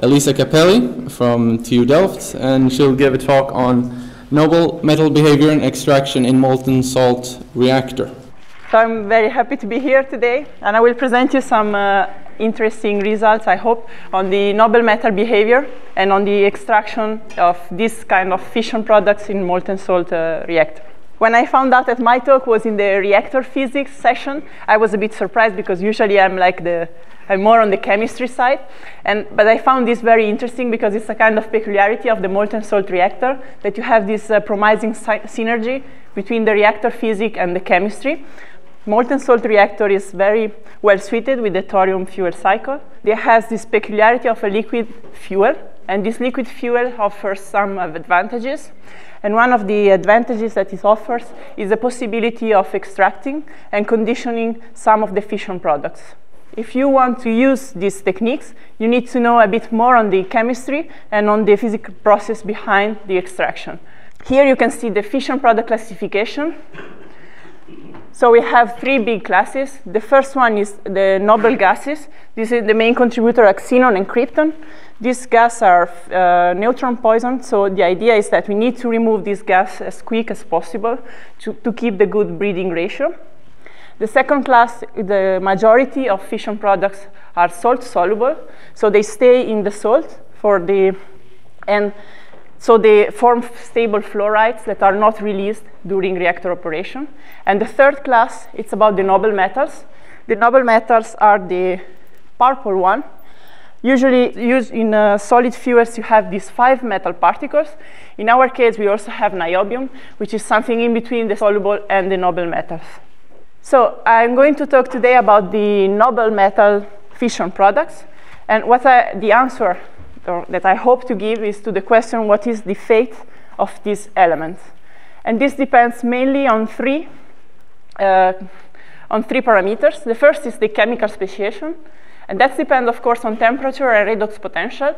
Elisa Capelli from TU Delft, and she'll give a talk on noble metal behavior and extraction in molten salt reactor. So I'm very happy to be here today, and I will present you some interesting results, I hope, on the noble metal behavior and on the extraction of this kind of fission products in molten salt reactor. When I found out that my talk was in the reactor physics session, I was a bit surprised because usually I'm more on the chemistry side. But I found this very interesting because it's a kind of peculiarity of the molten salt reactor that you have this promising synergy between the reactor physics and the chemistry. Molten salt reactor is very well suited with the thorium fuel cycle. It has this peculiarity of a liquid fuel, and this liquid fuel offers some advantages. And one of the advantages that it offers is the possibility of extracting and conditioning some of the fission products. If you want to use these techniques, you need to know a bit more on the chemistry and on the physical process behind the extraction. Here you can see the fission product classification. So we have three big classes. The first one is the noble gases. This is the main contributor, xenon and krypton. These gases are neutron poison, so the idea is that we need to remove this gas as quick as possible to keep the good breeding ratio. The second class, the majority of fission products are salt-soluble, so they stay in the salt and so they form stable fluorides that are not released during reactor operation. And the third class, it's about the noble metals. The noble metals are the purple one. Usually used in solid fuels, you have these 5 metal particles. In our case, we also have niobium, which is something in between the soluble and the noble metals. So I'm going to talk today about the noble metal fission products. And the answer that I hope to give is to the question, what is the fate of these elements? And this depends mainly on three parameters. The first is the chemical speciation. And that depends, of course, on temperature and redox potential.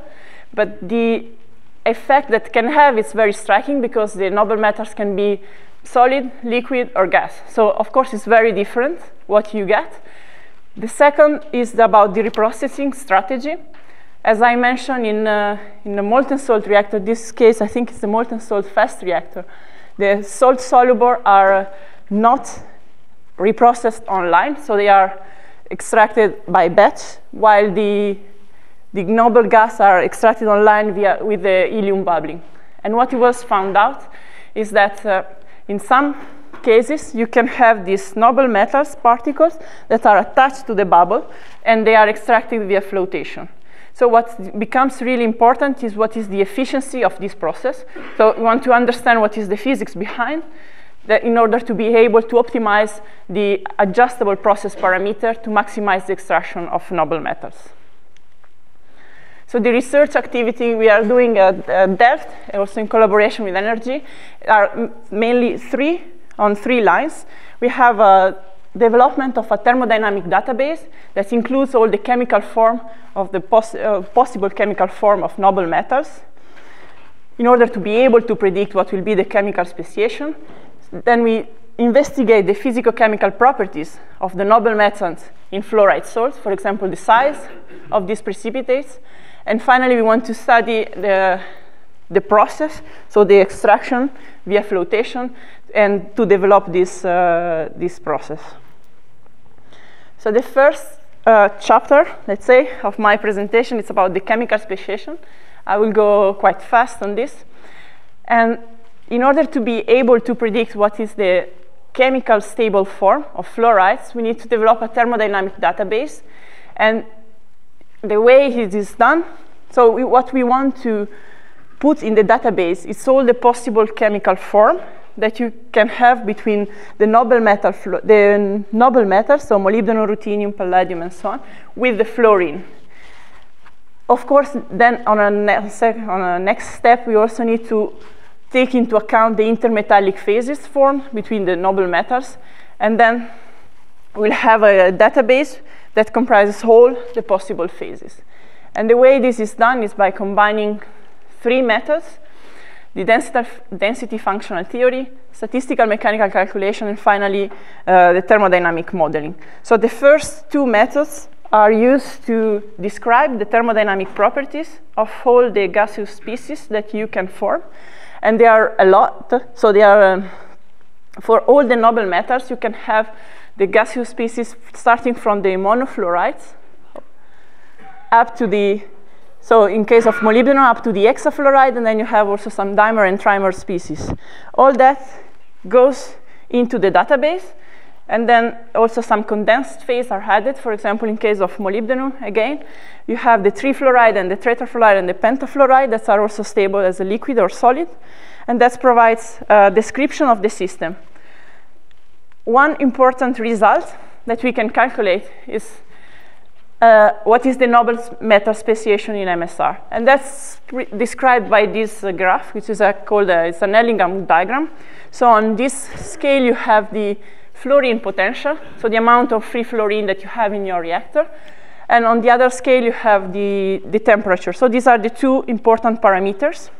But the effect that can have is very striking because the noble metals can be solid, liquid, or gas. So, of course, it's very different what you get. The second is about the reprocessing strategy. As I mentioned in the molten salt reactor, this case, I think it's the molten salt fast reactor, the salt soluble are not reprocessed online, so they are extracted by batch, while the noble gas are extracted online with the helium bubbling. And what was found out is that in some cases you can have these noble metals particles that are attached to the bubble and they are extracted via flotation. So what becomes really important is what is the efficiency of this process. So we want to understand what is the physics behind that in order to be able to optimize the adjustable process parameter to maximize the extraction of noble metals. So the research activity we are doing at Delft, also in collaboration with Energy, are mainly on three lines. We have a development of a thermodynamic database that includes all the chemical form of the possible chemical form of noble metals in order to be able to predict what will be the chemical speciation. Then we investigate the physicochemical properties of the noble metals in fluoride salts, for example, the size of these precipitates. And finally, we want to study the process, so the extraction via flotation, and to develop this process. So the first chapter, let's say, of my presentation is about the chemical speciation. I will go quite fast on this. And in order to be able to predict what is the chemical stable form of fluorides, we need to develop a thermodynamic database. And the way it is done, so what we want to put in the database is all the possible chemical form that you can have between the noble metals, so molybdenum, ruthenium, palladium, and so on, with the fluorine. Of course, then on a next step, we also need to take into account the intermetallic phases formed between the noble metals, and then we'll have a database that comprises all the possible phases. And the way this is done is by combining 3 methods: the density functional theory, statistical mechanical calculation, and finally the thermodynamic modeling. So the first 2 methods are used to describe the thermodynamic properties of all the gaseous species that you can form. And there are a lot, so they are, for all the noble metals, you can have the gaseous species starting from the monofluorides up to the, so in case of molybdenum, up to the hexafluoride, and then you have also some dimer and trimer species. All that goes into the database, and then also some condensed phase are added. For example, in case of molybdenum, again, you have the trifluoride and the tetrafluoride and the pentafluoride that are also stable as a liquid or solid, and that provides a description of the system. One important result that we can calculate is what is the noble metal speciation in MSR. And that's described by this graph, which is called, it's an Ellingham diagram. So on this scale, you have the fluorine potential, so the amount of free fluorine that you have in your reactor. And on the other scale, you have the temperature. So these are the two important parameters.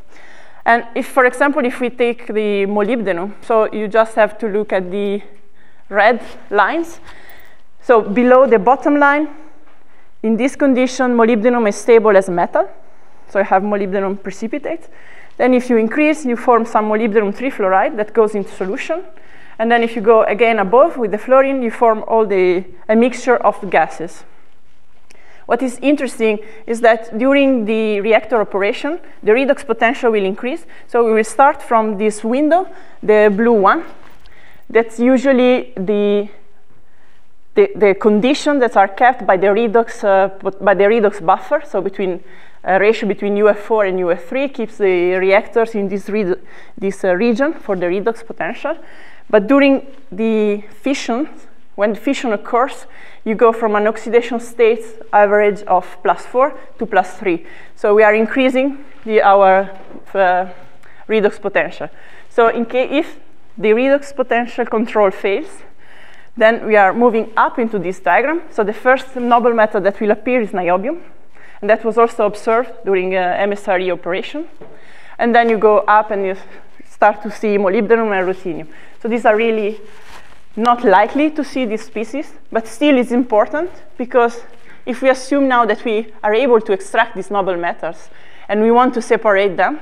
And if, for example, if we take the molybdenum, so you just have to look at the red lines. So below the bottom line, in this condition, molybdenum is stable as metal. So you have molybdenum precipitate. Then if you increase, you form some molybdenum trifluoride that goes into solution. And then if you go again above with the fluorine, you form all a mixture of gases. What is interesting is that during the reactor operation, the redox potential will increase. So we will start from this window, the blue one. That's usually the conditions that are kept by the redox buffer. So between ratio between UF4 and UF3 keeps the reactors in this region for the redox potential. But during the fission, when the fission occurs, you go from an oxidation state average of +4 to +3. So we are increasing our redox potential. So if the redox potential control fails, then we are moving up into this diagram. So the first noble metal that will appear is niobium. And that was also observed during MSRE operation. And then you go up and you start to see molybdenum and ruthenium. So these are really not likely to see these species, but still it's important because if we assume now that we are able to extract these noble metals and we want to separate them,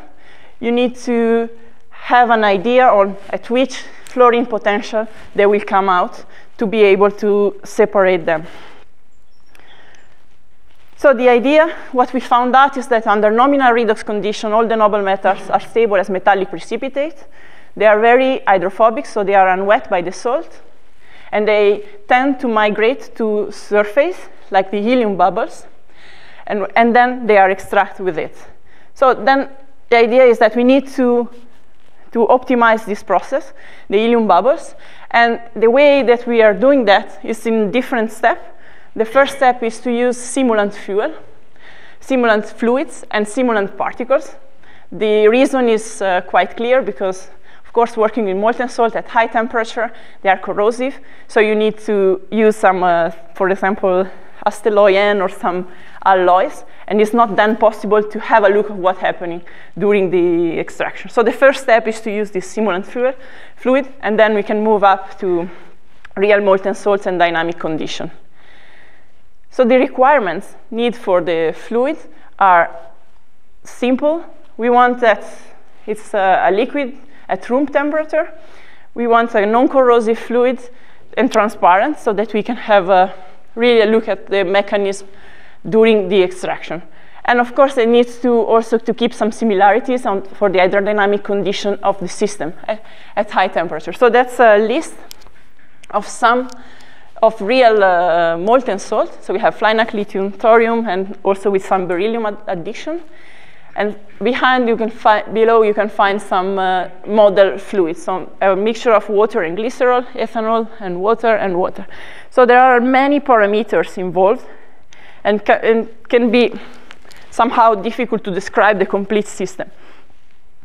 you need to have an idea on at which fluorine potential they will come out to be able to separate them. So the idea, what we found out is that under nominal redox condition, all the noble metals are stable as metallic precipitate. They are very hydrophobic, so they are unwet by the salt. And they tend to migrate to surface, like the helium bubbles. And then they are extracted with it. So then the idea is that we need to optimize this process, the helium bubbles. And the way that we are doing that is in different steps. The first step is to use simulant fuel, simulant fluids, and simulant particles. The reason is quite clear because, of course, working in molten salt at high temperature, they are corrosive. So you need to use some, for example, Astelloy-N or some alloys. And it's not then possible to have a look at what's happening during the extraction. So the first step is to use this simulant fluid, and then we can move up to real molten salts and dynamic condition. So the requirements needed for the fluid are simple. We want that it's a liquid at room temperature. We want a non-corrosive fluid and transparent so that we can have really a look at the mechanism during the extraction. And of course, it needs to also to keep some similarities for the hydrodynamic condition of the system at high temperature. So that's a list of some of real molten salt. So we have FLiNaK, lithium, thorium, and also with some beryllium addition. And below you can find some model fluids, so a mixture of water and glycerol, ethanol, and water and water. So there are many parameters involved and can be somehow difficult to describe the complete system.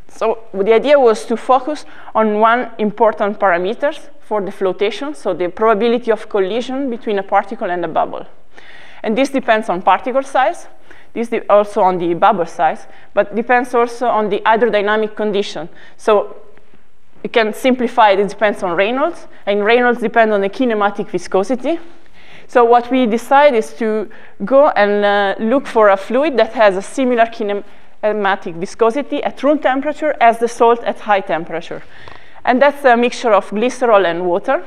So the idea was to focus on one important parameter for the flotation, so the probability of collision between a particle and a bubble. And this depends on particle size, this also on the bubble size, but depends also on the hydrodynamic condition. So you can simplify it depends on Reynolds, and Reynolds depends on the kinematic viscosity. So what we decide is to go and look for a fluid that has a similar kinematic viscosity at room temperature as the salt at high temperature. And that's a mixture of glycerol and water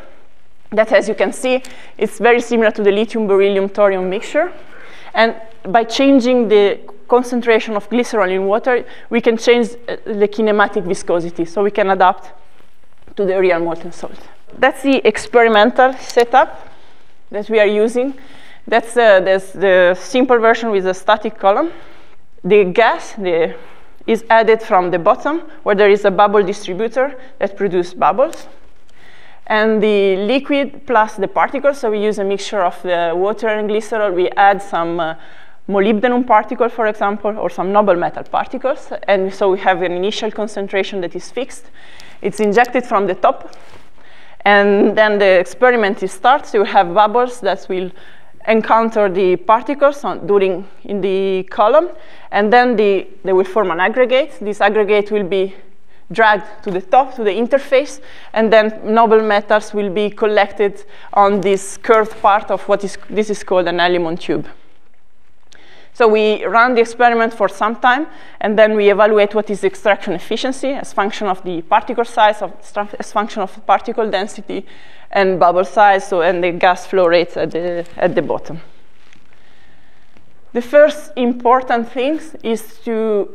that, as you can see, it's very similar to the lithium, beryllium, thorium mixture. And by changing the concentration of glycerol in water, we can change the kinematic viscosity. So we can adapt to the real molten salt. That's the experimental setup that we are using. That's the simple version with a static column. The gas is added from the bottom, where there is a bubble distributor that produces bubbles. And the liquid plus the particles, so we use a mixture of the water and glycerol. We add some molybdenum particle, for example, or some noble metal particles. And so we have an initial concentration that is fixed. It's injected from the top. And then the experiment starts. You have bubbles that will encounter the particles in the column. And then they will form an aggregate. This aggregate will be dragged to the top, to the interface. And then noble metals will be collected on this curved part of this is called an alimon tube. So we run the experiment for some time, and then we evaluate what is extraction efficiency as function of the particle size, as function of particle density, and bubble size, and the gas flow rates at the bottom. The first important thing is to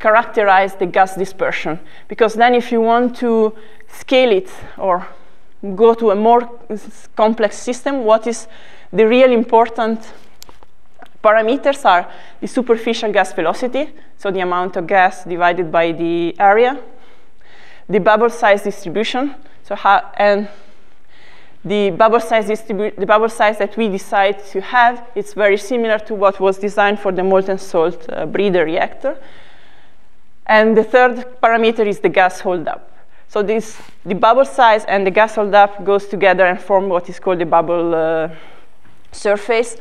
characterize the gas dispersion, because then if you want to scale it or go to a more complex system, what is the real important parameters are the superficial gas velocity, so the amount of gas divided by the area, the bubble size distribution, and the bubble size that we decide to have. It's very similar to what was designed for the molten salt breeder reactor. And the third parameter is the gas holdup. So the bubble size and the gas holdup goes together and form what is called the bubble surface.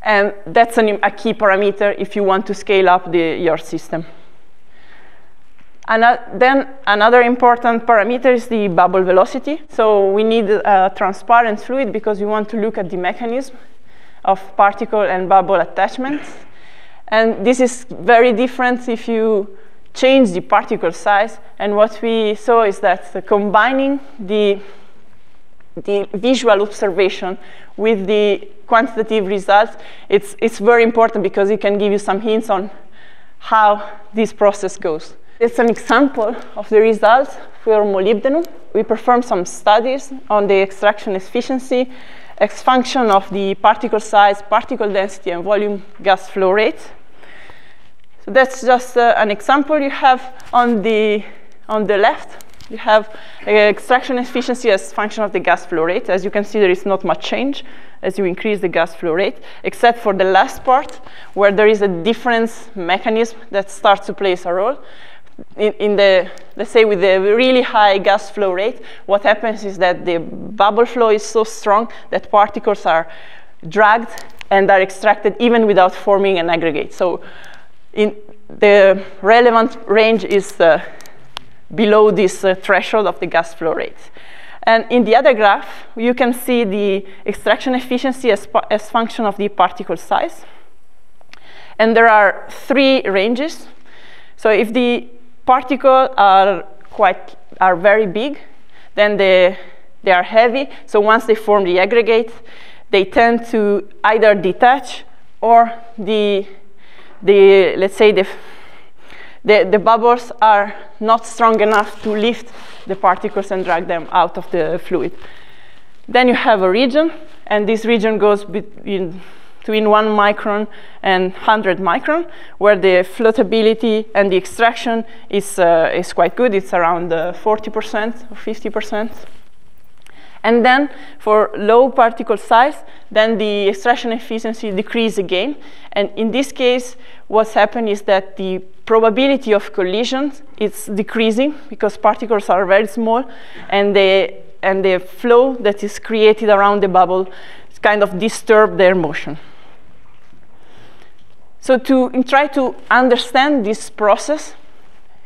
And that's a key parameter if you want to scale up your system. And then another important parameter is the bubble velocity. So we need a transparent fluid because we want to look at the mechanism of particle and bubble attachments. And this is very different if you change the particle size. And what we saw is that combining the visual observation with the quantitative results, it's very important because it can give you some hints on how this process goes. It's an example of the results for molybdenum. We performed some studies on the extraction efficiency as function of the particle size, particle density, and volume gas flow rate. So that's just an example. You have on the left, you have extraction efficiency as function of the gas flow rate. As you can see, there is not much change as you increase the gas flow rate, except for the last part, where there is a difference mechanism that starts to play a role. Let's say with the really high gas flow rate, what happens is that the bubble flow is so strong that particles are dragged and are extracted even without forming an aggregate. So in the relevant range is below this threshold of the gas flow rate. And in the other graph, you can see the extraction efficiency as function of the particle size. And there are three ranges. So if the particles are very big, then they are heavy. So once they form the aggregate, they tend to either detach or the bubbles are not strong enough to lift the particles and drag them out of the fluid. Then you have a region, and this region goes between 1 micron and 100 micron, where the floatability and the extraction is quite good. It's around 40% or 50%. And then for low particle size, then the extraction efficiency decreases again. And in this case, what's happened is that the probability of collisions is decreasing because particles are very small, and the flow that is created around the bubble kind of disturbs their motion. So to try to understand this process,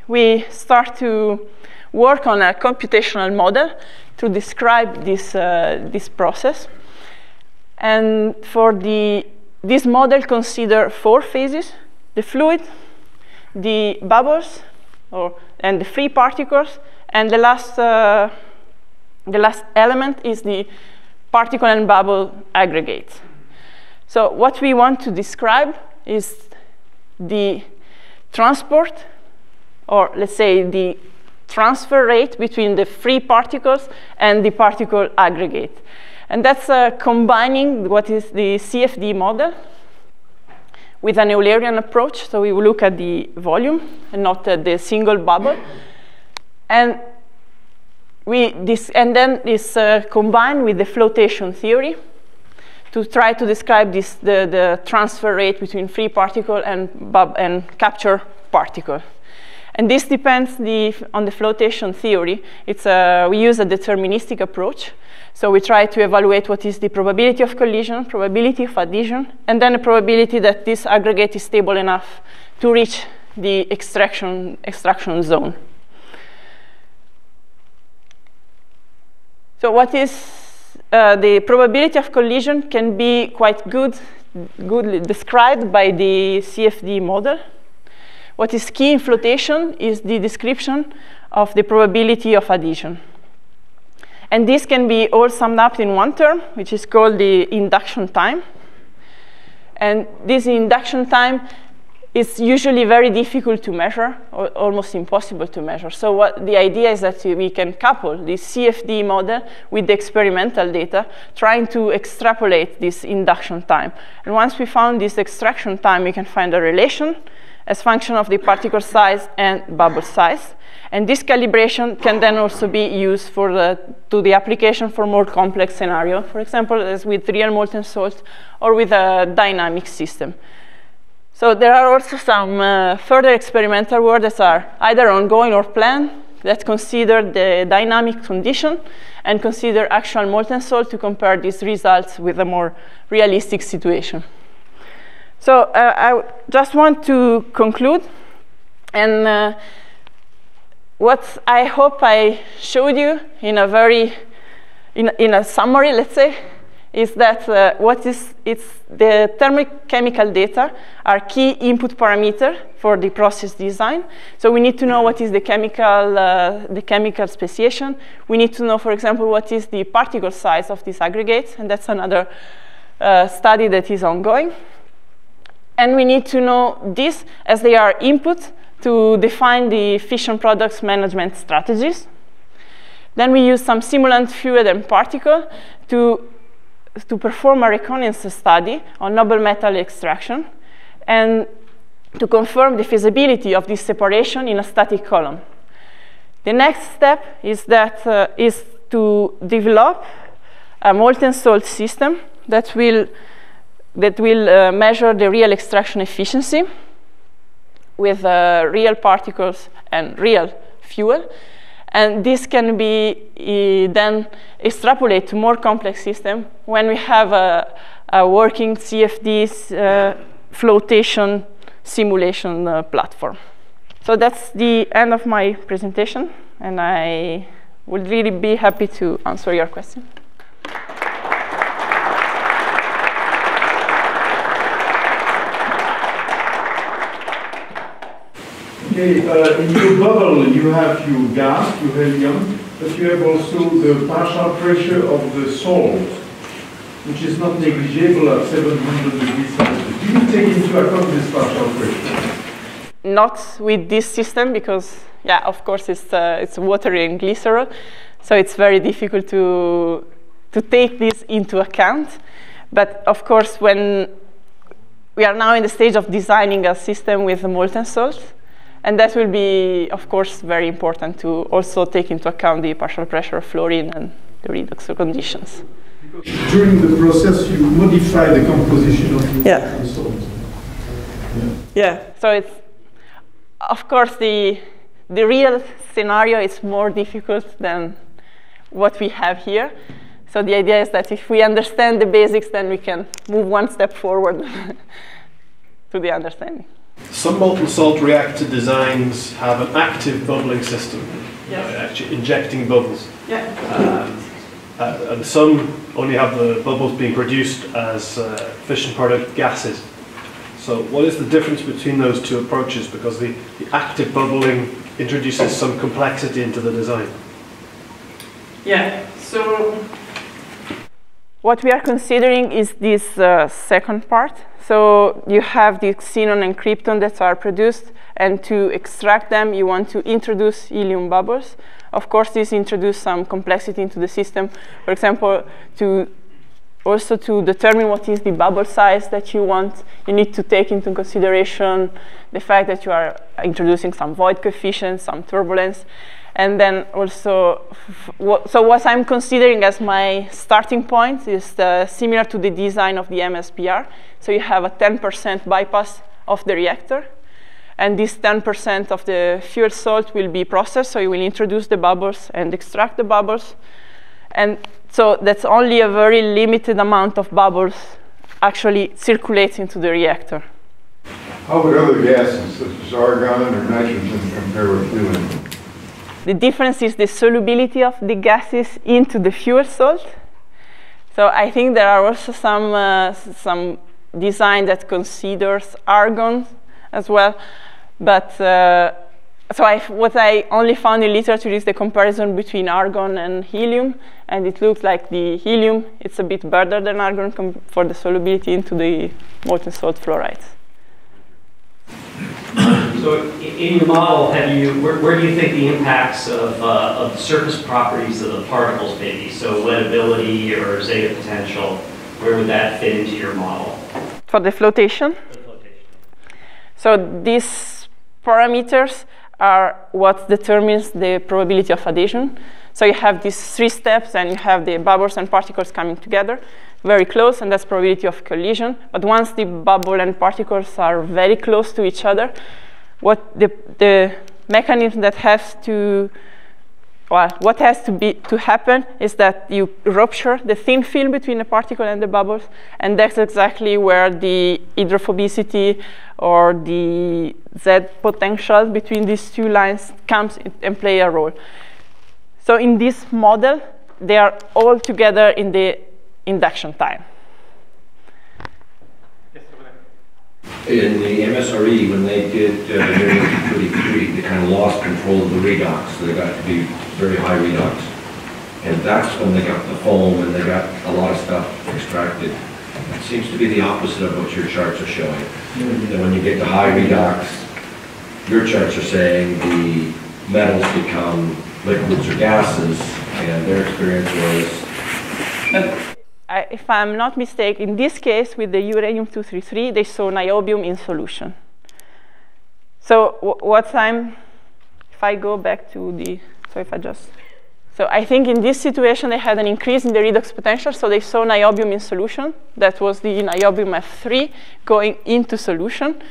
we start to work on a computational model to describe this process. And for this model, consider four phases: the fluid, the bubbles, and the free particles, and the last element is the particle and bubble aggregate. So what we want to describe is the transport, or let's say the transfer rate between the free particles and the particle aggregate. And that's combining what is the CFD model with an Eulerian approach. So we will look at the volume and not at the single bubble. And then this combined with the flotation theory to try to describe this, the transfer rate between free particle and capture particle. And this depends on the flotation theory. We use a deterministic approach. So we try to evaluate what is the probability of collision, probability of adhesion, and then the probability that this aggregate is stable enough to reach the extraction zone. So what is the probability of collision can be quite goodly described by the CFD model. What is key in flotation is the description of the probability of adhesion. And this can be all summed up in one term, which is called the induction time. And this induction time is usually very difficult to measure, or almost impossible to measure. So what the idea is that we can couple the CFD model with the experimental data, trying to extrapolate this induction time. And once we found this extraction time, we can find a relation as function of the particle size and bubble size. And this calibration can then also be used to the application for more complex scenario, for example, as with real molten salt or with a dynamic system. So there are also some further experimental work that are either ongoing or planned that consider the dynamic condition and consider actual molten salt to compare these results with a more realistic situation. So I just want to conclude, and what I hope I showed you in a summary, let's say, is that the thermochemical data are key input parameter for the process design. So we need to know what is the chemical speciation. We need to know, for example, what is the particle size of these aggregates, and that's another study that is ongoing. And we need to know this as they are input to define the fission products management strategies. Then we use some simulant fluid and particle to perform a reconnaissance study on noble metal extraction and to confirm the feasibility of this separation in a static column. The next step is to develop a molten salt system that will measure the real extraction efficiency with real particles and real fuel. And this can be then extrapolated to more complex system when we have a working CFD flotation simulation platform. So that's the end of my presentation, and I would really be happy to answer your question. Okay, in your bubble you have your gas, your helium, but you have also the partial pressure of the salt, which is not negligible at 700 degrees Celsius. Do you take into account this partial pressure? Not with this system because, yeah, of course it's water and glycerol, so it's very difficult to take this into account. But of course, when we are now in the stage of designing a system with molten salt, and that will be, of course, very important to also take into account the partial pressure of fluorine and the redox conditions. Because during the process, you modify the composition of the salt. Yeah, so it's, of course, the real scenario is more difficult than what we have here. So the idea is that if we understand the basics, then we can move one step forward to the understanding. Some molten salt reactor designs have an active bubbling system, yes, actually injecting bubbles. Yeah. And some only have the bubbles being produced as fission product gases. So what is the difference between those two approaches? Because the active bubbling introduces some complexity into the design. Yeah, so what we are considering is this second part. So you have the xenon and krypton that are produced, and to extract them, you want to introduce helium bubbles. Of course, this introduces some complexity into the system. For example, to determine what is the bubble size that you want, you need to take into consideration the fact that you are introducing some void coefficient, some turbulence. And then also, so what I'm considering as my starting point is similar to the design of the MSPR. So you have a 10% bypass of the reactor. And this 10% of the fuel salt will be processed. So you will introduce the bubbles and extract the bubbles. And so that's only a very limited amount of bubbles actually circulates into the reactor. How would other gases, such as argon or nitrogen, compare with helium? The difference is the solubility of the gases into the fuel salt. So I think there are also some design that considers argon as well. But so what I only found in literature is the comparison between argon and helium. And it looks like the helium, it's a bit better than argon for the solubility into the molten salt fluorides. So in your model, where do you think the impacts of the surface properties of the particles may be? So wettability or zeta potential, where would that fit into your model? For the flotation? For the flotation. So these parameters are what determines the probability of adhesion. So you have these three steps, and you have the bubbles and particles coming together very close, and that's probability of collision. But once the bubble and particles are very close to each other, what the mechanism that has to, well, what has to happen is that you rupture the thin film between the particle and the bubbles, and that's exactly where the hydrophobicity or the Z potential between these two lines comes and play a role. So in this model, they are all together in the induction time. In the MSRE, when they did variation 33, they kind of lost control of the redox. So they got to be very high redox. And that's when they got the foam and they got a lot of stuff extracted. It seems to be the opposite of what your charts are showing. Mm-hmm. That when you get to high redox, your charts are saying the metals become liquids or gases, and their experience was... If I'm not mistaken, in this case, with the uranium-233, they saw niobium in solution. So if I go back to the, so if I just, so I think in this situation, they had an increase in the redox potential, so they saw niobium in solution. That was the niobium F3 going into solution.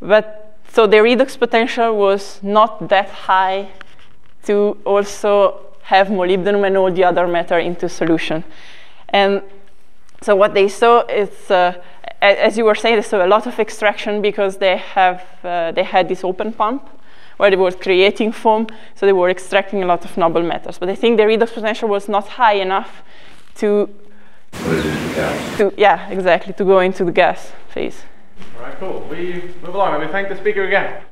But so the redox potential was not that high to also have molybdenum and all the other matter into solution. And so what they saw is, as you were saying, they saw a lot of extraction because they had this open pump where they were creating foam, so they were extracting a lot of noble metals. But I think the redox potential was not high enough to, yeah, exactly, to go into the gas phase. All right, cool. We move along and we thank the speaker again.